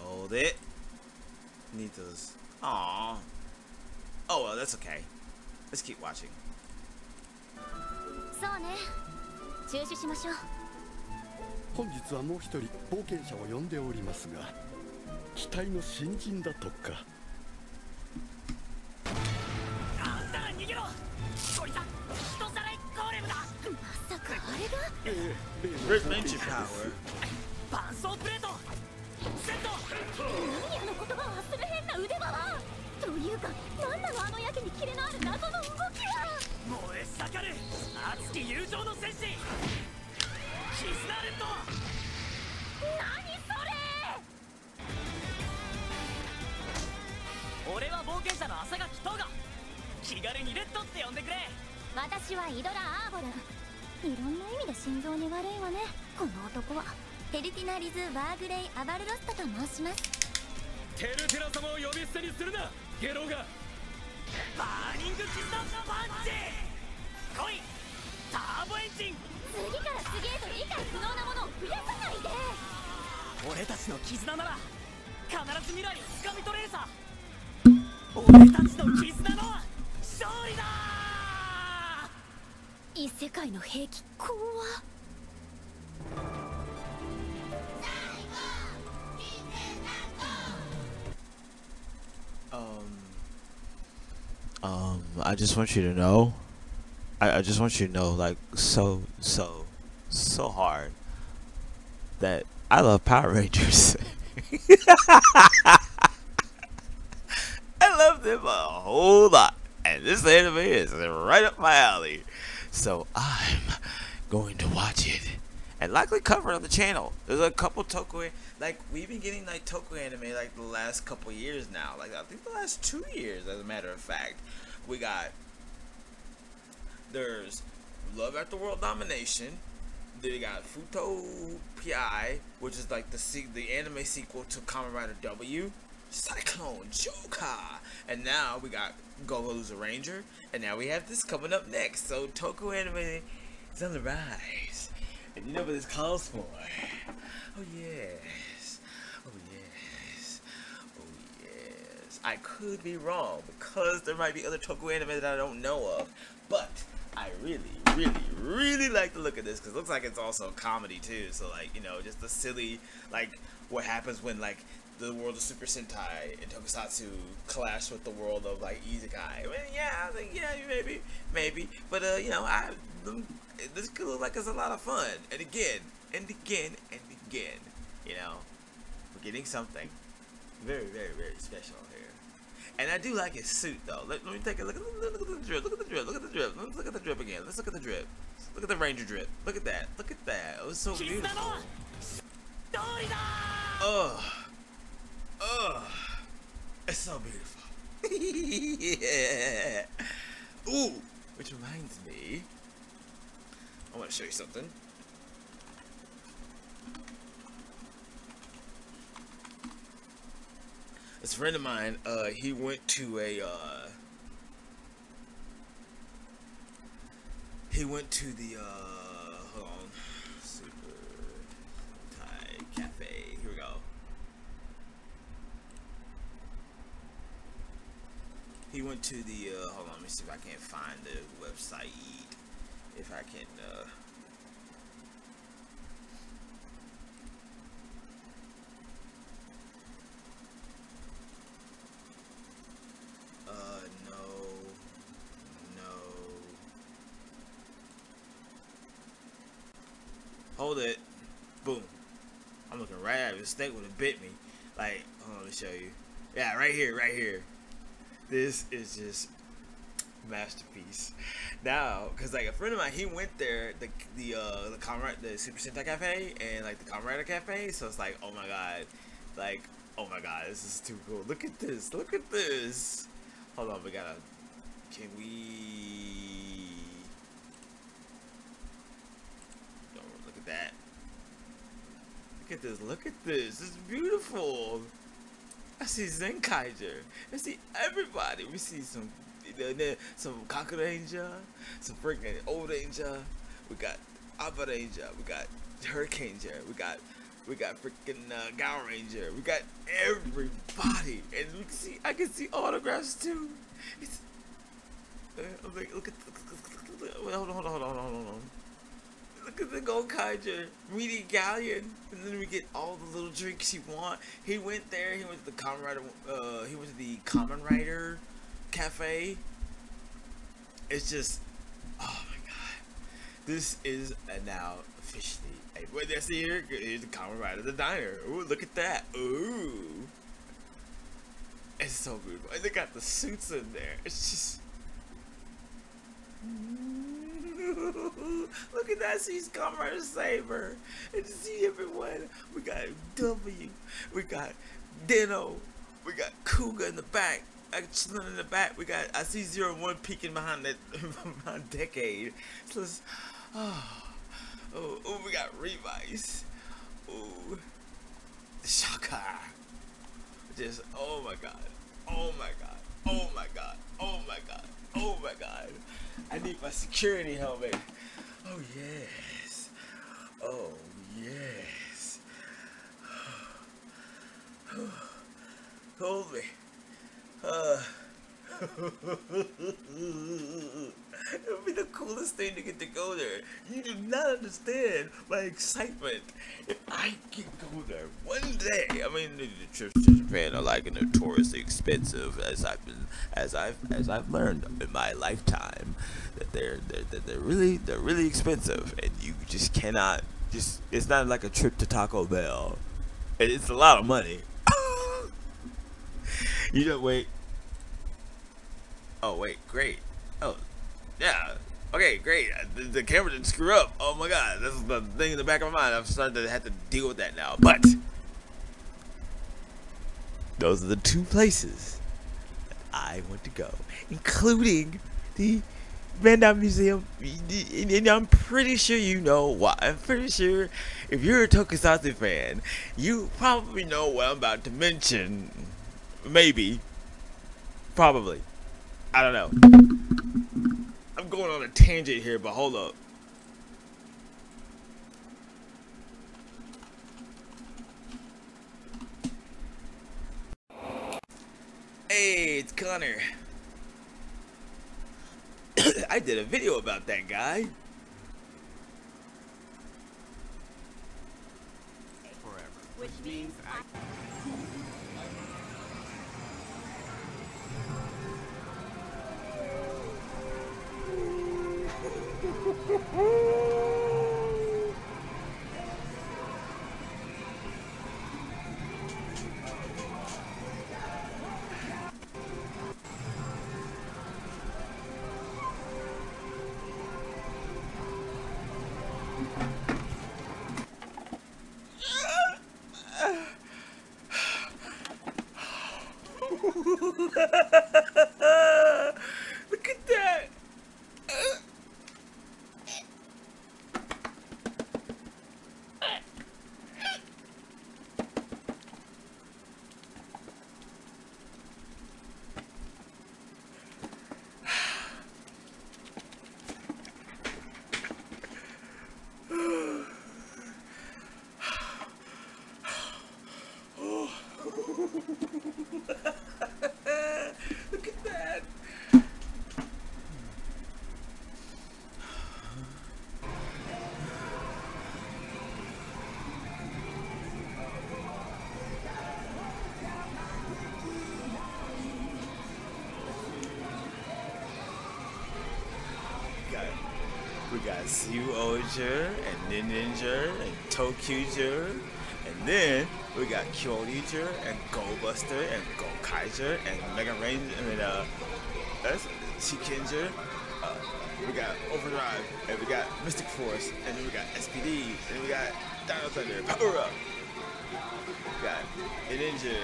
Hold it. Need those. Aww. Oh well, that's okay. Let's keep watching. Great Ninja power. I just want you to know, I just want you to know, like, so hard that I love Power Rangers. I love them a whole lot, and this anime is right up my alley. So I'm going to watch it and likely cover it on the channel. There's a couple Toku, like we've been getting like Toku anime like the last couple years now. Like I think the last 2 years, as a matter of fact. We got, there's Love After World Domination. Then we got Fuuto PI, which is like the anime sequel to Kamen Rider W, Cyclone Joka, and now we got Go-go-loser-ranger, and now we have this coming up next. So Toku anime is on the rise, and you know what this calls for. Oh yes, oh yes, oh yes. I could be wrong because there might be other Toku anime that I don't know of, but I really like the look of this because it looks like it's also comedy too. So like, you know, just the silly, like what happens when like the world of Super Sentai and Tokusatsu clash with the world of like Izakai. I mean, yeah, I think yeah, maybe, but you know, this could look like it's a lot of fun. And again, you know, we're getting something very special here. And I do like his suit though. Let me take a look. Look at the drip. Let's look at the drip again. Let's look at the drip. Look at the Ranger drip. Look at that. Look at that. It was so beautiful. Oh. Oh, it's so beautiful. Yeah. Ooh, which reminds me, I want to show you something. This friend of mine, he went to a, hold on, Super Sentai Cafe. Here we go. He went to the, hold on, let me see if I can't find the website, if I can, no, hold it, boom, I'm looking right at it, the snake would have bit me, like, hold on, let me show you, yeah, right here. This is just masterpiece. Now, cause like a friend of mine, he went there, the Super Sentai Cafe and like the Kamen Rider Cafe. So it's like, oh my god, this is too cool. Look at this, Hold on, can we? Don't look at that. Look at this. It's beautiful. I see Zenkaiger. I see everybody. We see some Kakuranger, some freaking old ranger. We got Abaranger. We got Hurricaneger. We got freaking Gowranger. We got everybody, and we can see. I can see autographs too. It's, I'm like, look at hold on. Look at the gold Kaijer meeting Galleon, and then we get all the little drinks you want. He went there. He went to the Kamen Rider. He went to the Kamen Rider Cafe. It's just, oh my god, this is now officially. Hey, what did I see here? Here's the Kamen Rider, the diner. Ooh, look at that. Ooh, it's so beautiful. And they got the suits in there. It's just. Look at that, she's Kamen Rider Saber. And to see everyone, we got W, we got Dino, we got Kuga in the back, Chilling in the back, we got, I see 01 peeking behind that behind Decade. So it's, oh, we got Revice, oh, Shaka, just, oh my god. I need my security helmet. Oh yes. Oh yes. Hold me. It would be the coolest thing to get to go there. You do not understand my excitement. If I can go there one day, I mean, the trips to Japan are like notoriously expensive, as I've learned in my lifetime, that they're really expensive, and you just cannot just. It's not like a trip to Taco Bell. It's a lot of money. You don't wait. Oh wait, great. Oh, yeah. Okay, great. The camera didn't screw up. Oh my god, this is the thing in the back of my mind. I've started to have to deal with that now. But those are the two places that I want to go, including the Bandai Museum. And I'm pretty sure you know why. I'm pretty sure if you're a Tokusatsu fan, you probably know what I'm about to mention. Maybe. Probably. I don't know. I'm going on a tangent here, but hold up. Hey, it's Connor. I did a video about that guy. Forever. Which means Look at that. Zyuo-Jer and Ninden-Jer and To-kyu-Jer, and then we got Kyo Ninja and Gold Buster and Go Kaijer and Mega Ranger. I mean, that's Hurricaneger. We got Overdrive, and we got Mystic Force, and then we got SPD, and we got Dino Thunder, Power Up. We got Ninden-Jer,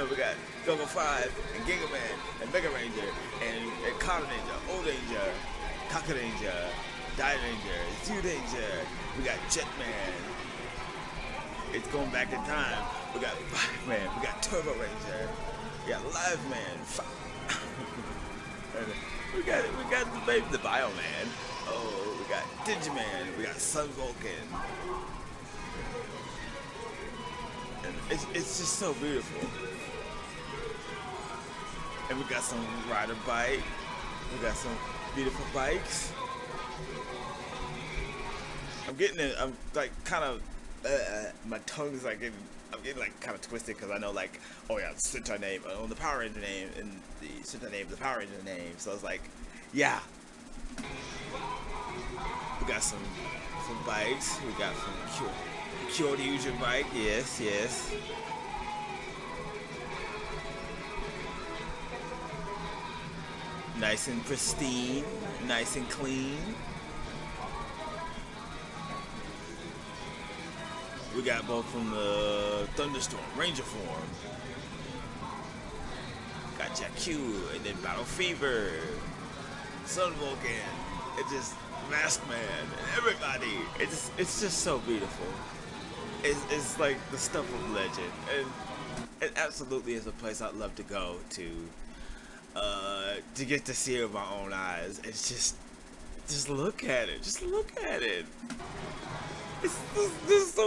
and we got Go-go-5 and Giga Man and Mega Ranger and Kauranger, Old Ranger. Kakuranger, Dioranger, Zyuo-Jer, we got Jetman, it's going back in time, we got Bioman, we got Turboranger, we got Liveman, We got the Bioman. Oh, we got Digiman. We got Sun Vulcan. And it's just so beautiful. And we got some rider bike. We got some beautiful bikes. I'm getting it. I'm like kind of my tongue's like getting. I'm getting like kind of twisted because I know like, oh yeah, Sentai name on the Power Ranger name and the Sentai name, the Power Ranger name. So I was like, yeah. We got some bikes. We got some Kyo Ninja bike. Yes, yes. Nice and pristine. Nice and clean. We got both from the Thunderstorm Ranger form. Got Jakku and then Battle Fever, Sun Vulcan, it's just Mask Man and everybody. It's just so beautiful. It's like the stuff of legend, and it absolutely is a place I'd love to go to get to see it with my own eyes. It's just look at it. Just look at it. This is so.